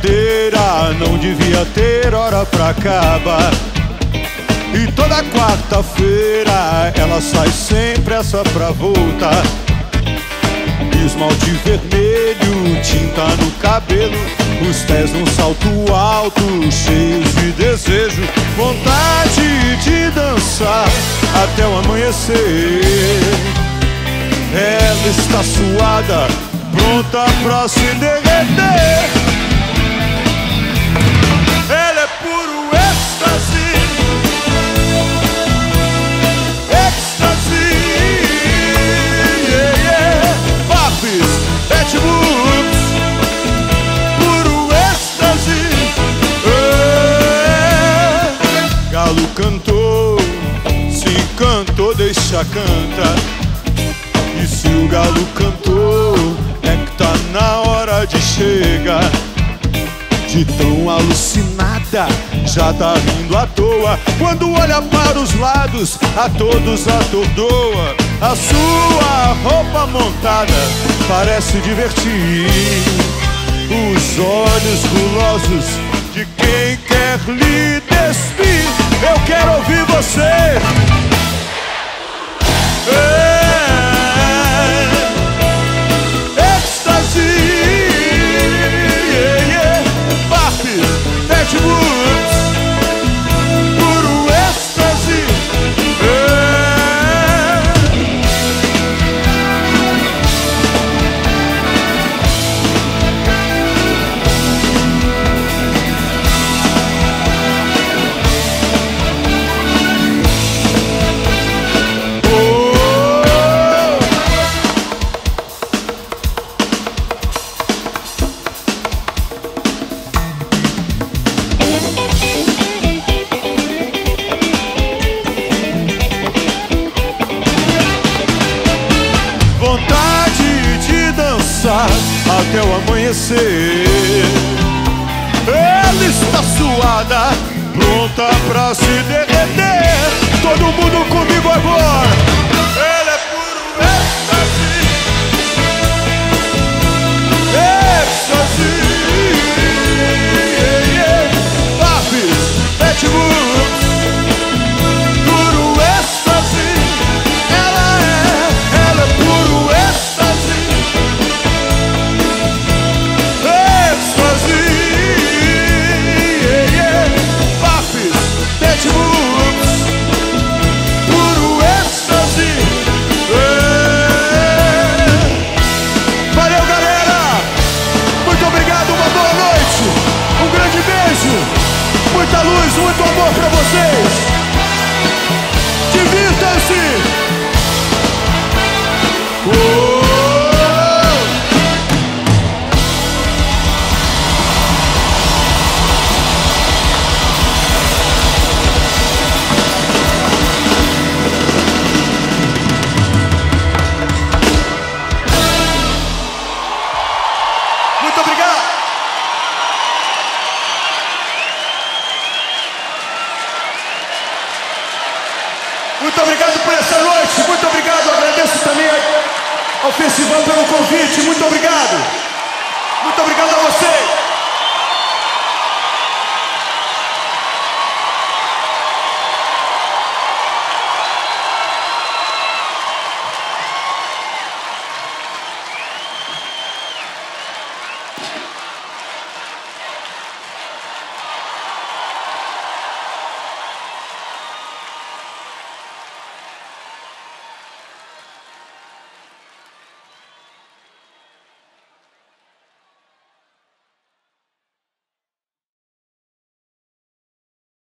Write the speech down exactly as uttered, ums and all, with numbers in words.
brincadeira, não devia ter hora pra acabar. E toda quarta-feira ela sai sem pressa pra voltar. Esmalte vermelho, tinta no cabelo, os pés num salto alto, cheios de desejo, vontade de dançar até o amanhecer. Ela está suada, pronta pra se derreter. Ela é puro êxtase, êxtase, yeah, yeah. Papis, Betbooks, puro êxtase, é. Galo cantou, se encantou, deixa cantar. E se o galo cantou, tá na hora de chegar. De tão alucinada, já tá rindo à toa. Quando olha para os lados, a todos atordoa. A sua roupa montada parece divertir os olhos gulosos de quem quer lhe despir. Eu quero ouvir você. Ei! Puro êxtase, é. Oh. Até o amanhecer, ela está suada, pronta pra se derreter. Todo mundo comigo agora. Ela é puro êxtase, êxtase, yeah, yeah. Papis, Betbooks, puro êxtase. Ela é, ela é puro êxtase. Puro êxtase, é. Valeu, galera! Muito obrigado, uma boa noite! Um grande beijo! Muita luz, muito amor pra vocês! Divirtam-se! Oh. Muito obrigado por essa noite, muito obrigado, agradeço também ao festival pelo convite, muito obrigado, muito obrigado.